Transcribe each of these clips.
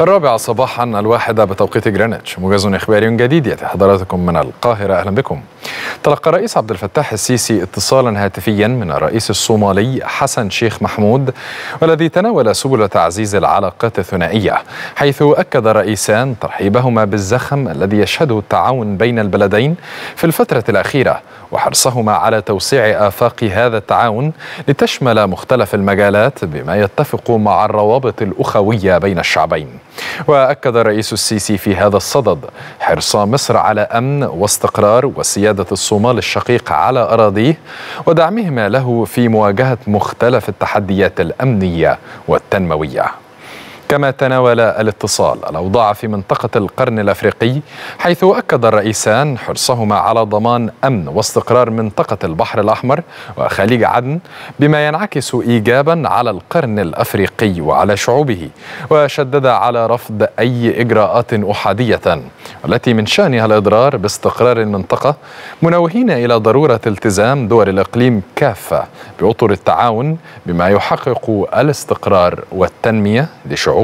الرابعة صباحا 1 بتوقيت جرينتش، موجز إخباري جديد يأتي حضراتكم من القاهرة. أهلا بكم. تلقى الرئيس عبد الفتاح السيسي اتصالا هاتفيا من الرئيس الصومالي حسن شيخ محمود، والذي تناول سبل تعزيز العلاقات الثنائية، حيث أكد الرئيسان ترحيبهما بالزخم الذي يشهده التعاون بين البلدين في الفترة الأخيرة، وحرصهما على توسيع آفاق هذا التعاون لتشمل مختلف المجالات بما يتفق مع الروابط الأخوية بين الشعبين. وأكد الرئيس السيسي في هذا الصدد حرص مصر على أمن واستقرار وسيادة الصومال الشقيق على أراضيه، ودعمهما له في مواجهة مختلف التحديات الأمنية والتنموية. كما تناول الاتصال الأوضاع في منطقة القرن الأفريقي، حيث أكد الرئيسان حرصهما على ضمان أمن واستقرار منطقة البحر الأحمر وخليج عدن، بما ينعكس إيجابا على القرن الأفريقي وعلى شعوبه، وشدد على رفض أي إجراءات أحادية التي من شأنها الإضرار باستقرار المنطقة، منوهين إلى ضرورة التزام دول الإقليم كافة بأطر التعاون بما يحقق الاستقرار والتنمية لشعوبه.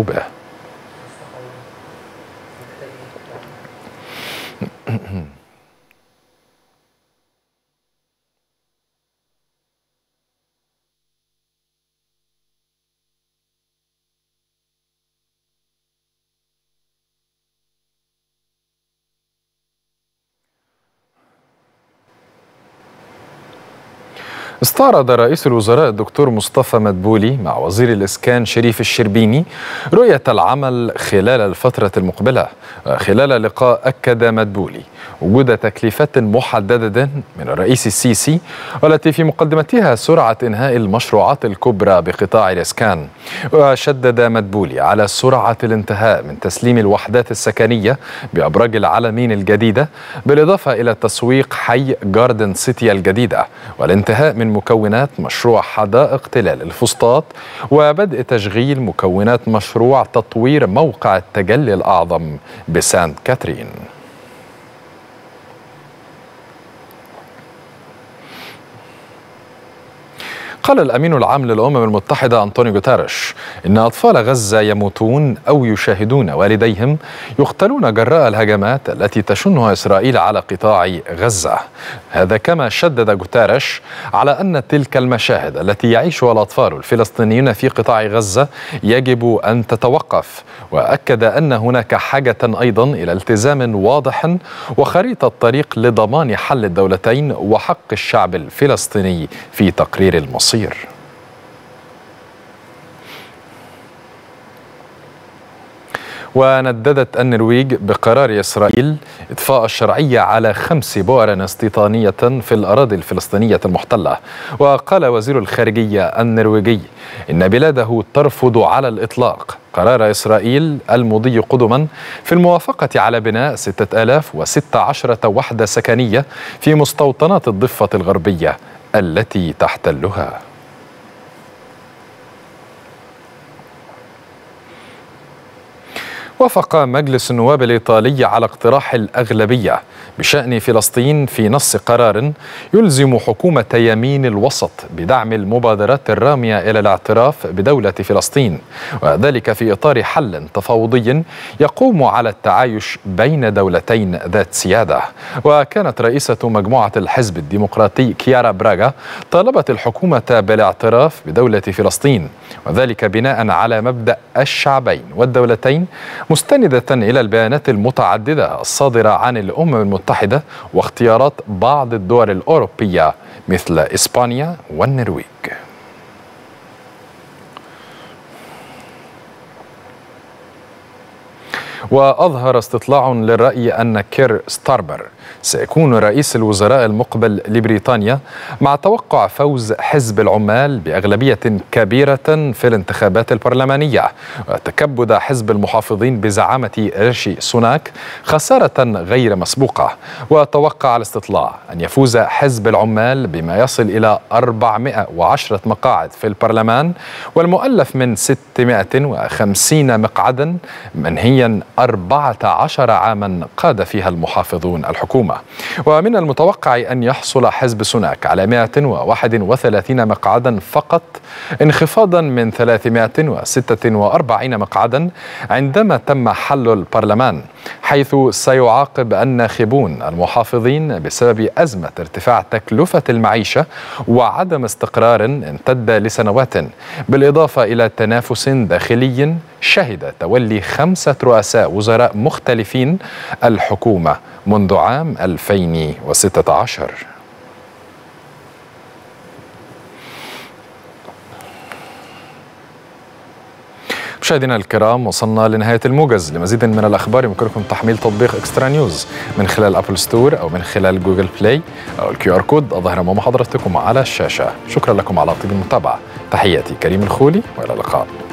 استعرض رئيس الوزراء الدكتور مصطفى مدبولي مع وزير الإسكان شريف الشربيني رؤية العمل خلال الفترة المقبلة. خلال لقاء أكد مدبولي وجود تكليفات محددة من الرئيس السيسي، والتي في مقدمتها سرعة إنهاء المشروعات الكبرى بقطاع الإسكان. وشدد مدبولي على سرعة الانتهاء من تسليم الوحدات السكنية بأبراج العالمين الجديدة، بالإضافة إلى تسويق حي جاردن سيتي الجديدة، والانتهاء من مكونات مشروع حدائق تلال الفسطاط، وبدء تشغيل مكونات مشروع تطوير موقع التجلي الأعظم بسانت كاترين. قال الأمين العام للأمم المتحدة أنطونيو غوتيريش إن أطفال غزة يموتون أو يشاهدون والديهم يقتلون جراء الهجمات التي تشنها إسرائيل على قطاع غزة. هذا كما شدد غوتيريش على أن تلك المشاهد التي يعيشها الأطفال الفلسطينيون في قطاع غزة يجب أن تتوقف، وأكد أن هناك حاجة أيضا إلى التزام واضح وخريطة طريق لضمان حل الدولتين وحق الشعب الفلسطيني في تقرير المصير. ونددت النرويج بقرار إسرائيل إطفاء الشرعية على 5 بؤر استيطانية في الأراضي الفلسطينية المحتلة. وقال وزير الخارجية النرويجي إن بلاده ترفض على الإطلاق قرار إسرائيل المضي قدما في الموافقة على بناء 6016 وحدة سكنية في مستوطنات الضفة الغربية التي تحتلها. وافق مجلس النواب الإيطالي على اقتراح الأغلبية بشأن فلسطين في نص قرار يلزم حكومة يمين الوسط بدعم المبادرات الرامية إلى الاعتراف بدولة فلسطين، وذلك في إطار حل تفاوضي يقوم على التعايش بين دولتين ذات سيادة. وكانت رئيسة مجموعة الحزب الديمقراطي كيارا براجا طالبت الحكومة بالاعتراف بدولة فلسطين، وذلك بناء على مبدأ الشعبين والدولتين، مستندة إلى البيانات المتعددة الصادرة عن الأمم المتحدة واختيارات بعض الدول الأوروبية مثل إسبانيا والنرويج. وأظهر استطلاع للرأي أن كير ستاربر سيكون رئيس الوزراء المقبل لبريطانيا، مع توقع فوز حزب العمال بأغلبية كبيرة في الانتخابات البرلمانية، وتكبد حزب المحافظين بزعامة ريشي سوناك خسارة غير مسبوقة. وتوقع الاستطلاع أن يفوز حزب العمال بما يصل إلى 410 مقاعد في البرلمان، والمؤلف من 650 مقعدا، منهيا 14 عاما قاد فيها المحافظون الحكومة. ومن المتوقع أن يحصل حزب سوناك على 131 مقعدا فقط، انخفاضا من 346 مقعدا عندما تم حل البرلمان، حيث سيعاقب الناخبون المحافظين بسبب أزمة ارتفاع تكلفة المعيشة وعدم استقرار امتد لسنوات، بالإضافة إلى تنافس داخلي شهد تولي 5 رؤساء وزراء مختلفين الحكومة منذ عام 2016. مشاهدينا الكرام، وصلنا لنهاية الموجز. لمزيد من الأخبار يمكنكم تحميل تطبيق إكسترا نيوز من خلال أبل ستور أو من خلال جوجل بلاي أو الكيو آر كود الظاهر أمام حضرتكم على الشاشة. شكرا لكم على طيب المتابعة، تحياتي كريم الخولي وإلى اللقاء.